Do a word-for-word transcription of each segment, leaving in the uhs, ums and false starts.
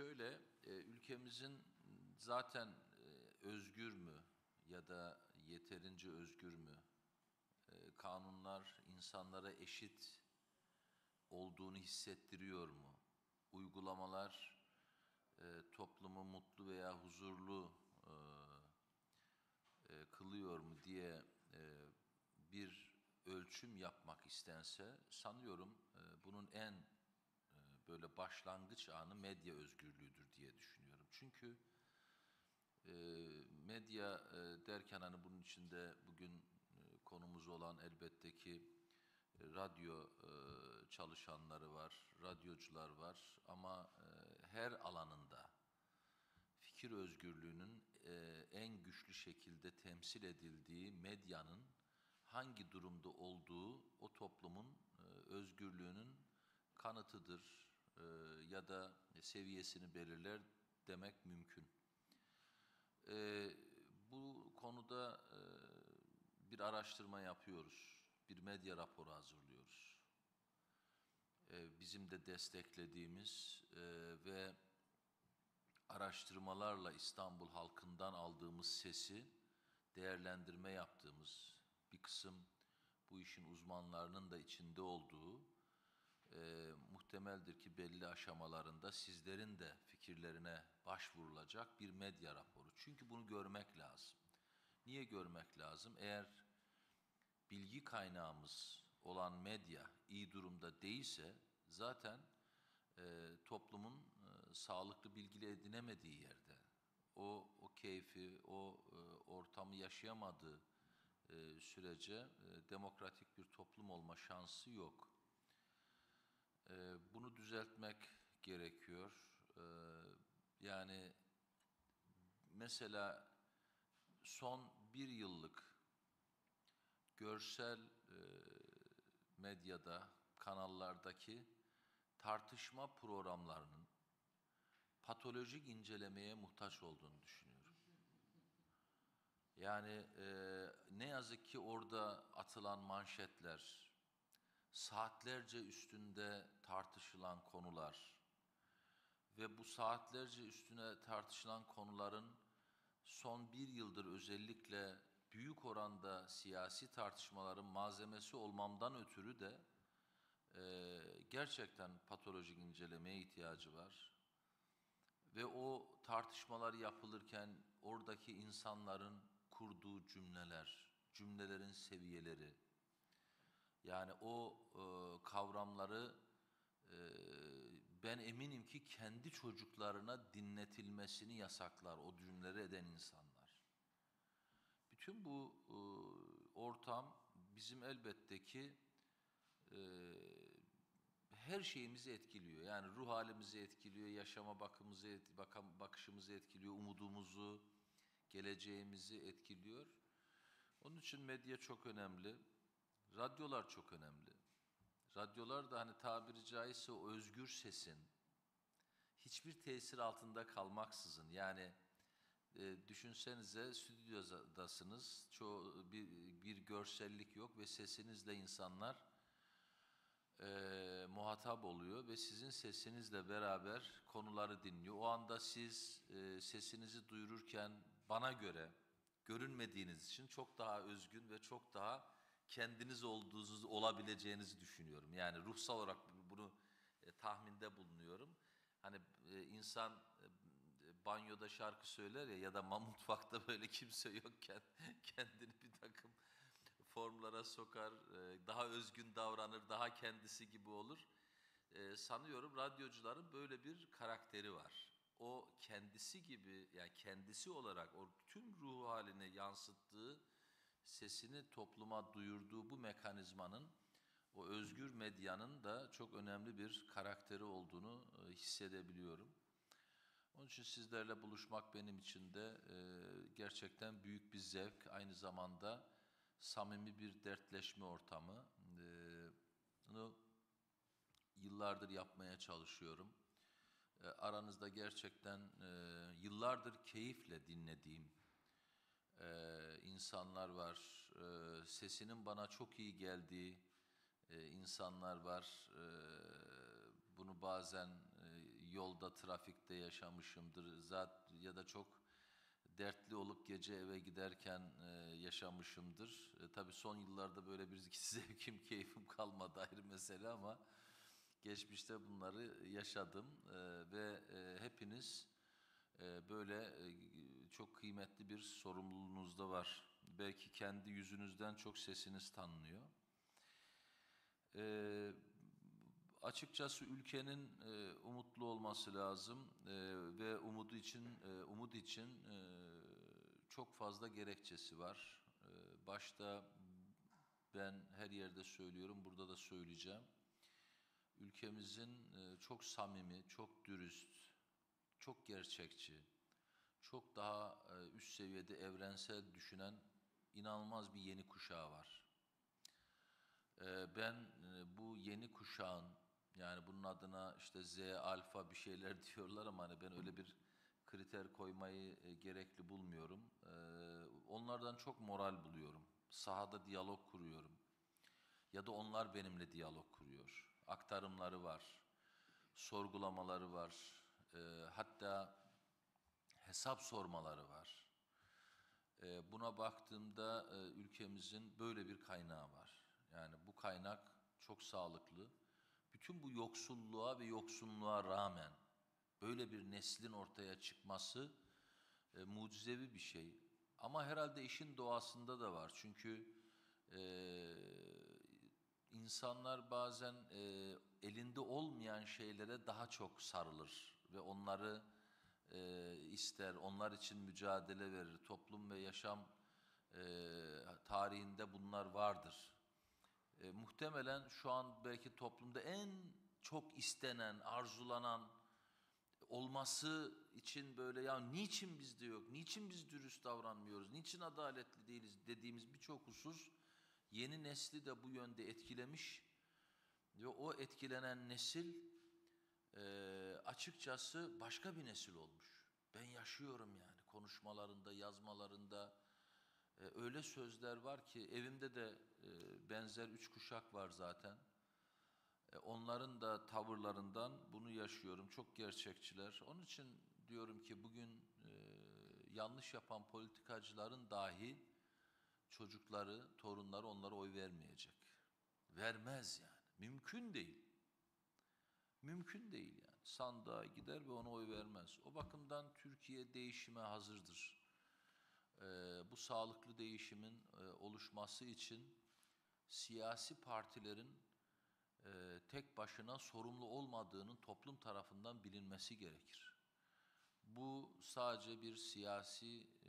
şöyle, e, ülkemizin zaten e, özgür mü ya da yeterince özgür mü, e, kanunlar insanlara eşit olduğunu hissettiriyor mu, uygulamalar e, toplumu mutlu veya huzurlu e, e, kılıyor mu diye e, bir ölçüm yapmak istense, sanıyorum e, bunun en böyle başlangıç anı medya özgürlüğüdür diye düşünüyorum. Çünkü e, medya e, derken hani bunun içinde bugün e, konumuz olan elbette ki e, radyo e, çalışanları var, radyocular var ama e, her alanında fikir özgürlüğünün e, en güçlü şekilde temsil edildiği medyanın hangi durumda olduğu o toplumun e, özgürlüğünün kanıtıdır e, ya da seviyesini belirler demek mümkün. E, bu konuda e, bir araştırma yapıyoruz, bir medya raporu hazırlıyoruz. E, bizim de desteklediğimiz e, ve araştırmalarla İstanbul halkından aldığımız sesi değerlendirme yaptığımız, bir kısım bu işin uzmanlarının da içinde olduğu, E, muhtemeldir ki belli aşamalarında sizlerin de fikirlerine başvurulacak bir medya raporu. Çünkü bunu görmek lazım. Niye görmek lazım? Eğer bilgi kaynağımız olan medya iyi durumda değilse zaten e, toplumun e, sağlıklı bilgiyle edinemediği yerde o, o keyfi, o e, ortamı yaşayamadığı e, sürece e, demokratik bir toplum olma şansı yok. Bunu düzeltmek gerekiyor. Yani mesela son bir yıllık görsel medyada, kanallardaki tartışma programlarının patolojik incelemeye muhtaç olduğunu düşünüyorum. Yani ne yazık ki orada atılan manşetler, saatlerce üstünde tartışılan konular ve bu saatlerce üstüne tartışılan konuların son bir yıldır özellikle büyük oranda siyasi tartışmaların malzemesi olmamdan ötürü de e, gerçekten patolojik incelemeye ihtiyacı var. Ve o tartışmalar yapılırken oradaki insanların kurduğu cümleler, cümlelerin seviyeleri, yani o e, kavramları e, ben eminim ki kendi çocuklarına dinletilmesini yasaklar o cümleleri eden insanlar. Bütün bu e, ortam bizim elbette ki e, her şeyimizi etkiliyor. Yani ruh halimizi etkiliyor, yaşama bakımızı et, bakam, bakışımızı etkiliyor, umudumuzu, geleceğimizi etkiliyor. Onun için medya çok önemli. Radyolar çok önemli. Radyolar da hani tabiri caizse o özgür sesin hiçbir tesir altında kalmaksızın, yani e, düşünsenize stüdyodasınız, çoğu bir, bir görsellik yok ve sesinizle insanlar e, muhatap oluyor ve sizin sesinizle beraber konuları dinliyor. O anda siz e, sesinizi duyururken bana göre görünmediğiniz için çok daha özgün ve çok daha kendiniz olduğunuz, olabileceğinizi düşünüyorum. Yani ruhsal olarak bunu e, tahminde bulunuyorum. Hani e, insan e, banyoda şarkı söyler ya ya da mutfakta böyle kimse yokken kendini bir takım formlara sokar, e, daha özgün davranır, daha kendisi gibi olur. E, sanıyorum radyocuların böyle bir karakteri var. O kendisi gibi, yani kendisi olarak o tüm ruh haline yansıttığı, sesini topluma duyurduğu bu mekanizmanın, o özgür medyanın da çok önemli bir karakteri olduğunu hissedebiliyorum. Onun için sizlerle buluşmak benim için de gerçekten büyük bir zevk, aynı zamanda samimi bir dertleşme ortamı. Bunu yıllardır yapmaya çalışıyorum. Aranızda gerçekten yıllardır keyifle dinlediğim Ee, insanlar var, ee, sesinin bana çok iyi geldiği e, insanlar var. Ee, bunu bazen e, yolda, trafikte yaşamışımdır. Zat ya da çok dertli olup gece eve giderken e, yaşamışımdır. E, tabii son yıllarda böyle bir zevkim, keyfim kalmadı, ayrı mesele, ama geçmişte bunları yaşadım e, ve e, hepiniz e, böyle e, çok kıymetli bir sorumluluğunuzda var. Belki kendi yüzünüzden çok sesiniz tanınıyor. E, açıkçası ülkenin e, umutlu olması lazım e, ve umudu için e, umut için e, çok fazla gerekçesi var. E, başta ben her yerde söylüyorum, burada da söyleyeceğim. Ülkemizin e, çok samimi, çok dürüst, çok gerçekçi, çok daha e, üst seviyede evrensel düşünen inanılmaz bir yeni kuşağı var. E, ben e, bu yeni kuşağın, yani bunun adına işte Z, alfa bir şeyler diyorlar ama hani ben öyle bir kriter koymayı e, gerekli bulmuyorum. E, onlardan çok moral buluyorum. Sahada diyalog kuruyorum. Ya da onlar benimle diyalog kuruyor. Aktarımları var, sorgulamaları var, e, hatta hesap sormaları var. E, buna baktığımda e, ülkemizin böyle bir kaynağı var. Yani bu kaynak çok sağlıklı. Bütün bu yoksulluğa ve yoksunluğa rağmen böyle bir neslin ortaya çıkması e, mucizevi bir şey. Ama herhalde işin doğasında da var. Çünkü e, İnsanlar bazen e, elinde olmayan şeylere daha çok sarılır ve onları e, ister, onlar için mücadele verir. Toplum ve yaşam e, tarihinde bunlar vardır. E, muhtemelen şu an belki toplumda en çok istenen, arzulanan, olması için böyle ya niçin bizde yok, niçin biz dürüst davranmıyoruz, niçin adaletli değiliz dediğimiz birçok husus, yeni nesli de bu yönde etkilemiş ve o etkilenen nesil e, açıkçası başka bir nesil olmuş. Ben yaşıyorum yani, konuşmalarında, yazmalarında e, öyle sözler var ki evimde de e, benzer üç kuşak var zaten. E, onların da tavırlarından bunu yaşıyorum. Çok gerçekçiler. Onun için diyorum ki bugün e, yanlış yapan politikacıların dahi çocukları, torunları onlara oy vermeyecek. Vermez yani. Mümkün değil. Mümkün değil yani. Sandığa gider ve ona oy vermez. O bakımdan Türkiye değişime hazırdır. Ee, bu sağlıklı değişimin e, oluşması için siyasi partilerin e, tek başına sorumlu olmadığının toplum tarafından bilinmesi gerekir. Bu sadece bir siyasi e,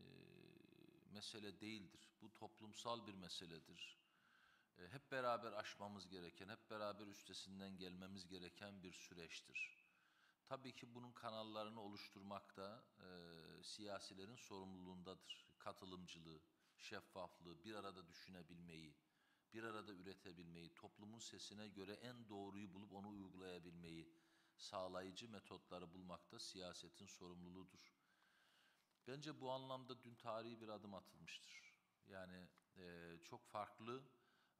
mesele değildir. Bu toplumsal bir meseledir. E, hep beraber aşmamız gereken, hep beraber üstesinden gelmemiz gereken bir süreçtir. Tabii ki bunun kanallarını oluşturmak da e, siyasilerin sorumluluğundadır. Katılımcılığı, şeffaflığı, bir arada düşünebilmeyi, bir arada üretebilmeyi, toplumun sesine göre en doğruyu bulup onu uygulayabilmeyi, sağlayıcı metotları bulmakta siyasetin sorumluluğudur. Bence bu anlamda dün tarihi bir adım atılmıştır. Yani e, çok farklı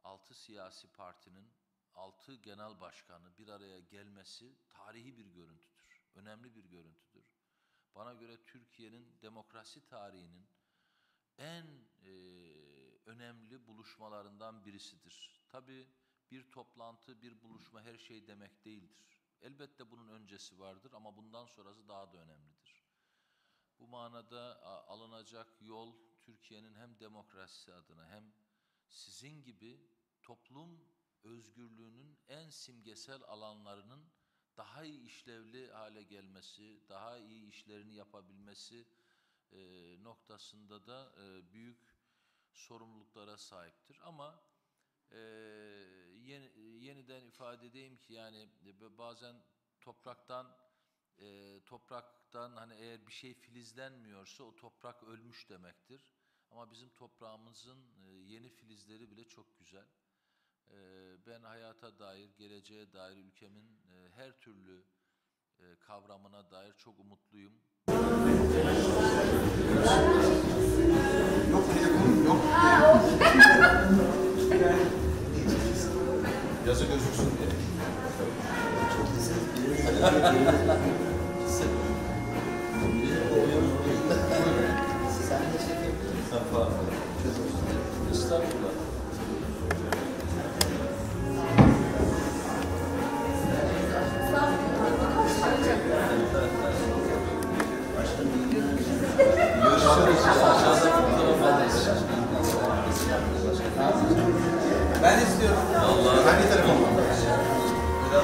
altı siyasi partinin altı genel başkanı bir araya gelmesi tarihi bir görüntüdür. Önemli bir görüntüdür. Bana göre Türkiye'nin demokrasi tarihinin en e, önemli buluşmalarından birisidir. Tabii bir toplantı, bir buluşma her şey demek değildir. Elbette bunun öncesi vardır ama bundan sonrası daha da önemlidir. Bu manada alınacak yol Türkiye'nin hem demokrasi adına hem sizin gibi toplum özgürlüğünün en simgesel alanlarının daha iyi işlevli hale gelmesi, daha iyi işlerini yapabilmesi e, noktasında da e, büyük sorumluluklara sahiptir. Ama Ee, yeni, yeniden ifade edeyim ki yani bazen topraktan e, topraktan hani eğer bir şey filizlenmiyorsa o toprak ölmüş demektir. Ama bizim toprağımızın e, yeni filizleri bile çok güzel. E, ben hayata dair, geleceğe dair, ülkemin e, her türlü e, kavramına dair çok umutluyum. Yok telefonum yok. Yazı gözüksün diye. Ben istiyorum. Vallahi. Hangi telefon var? Biraz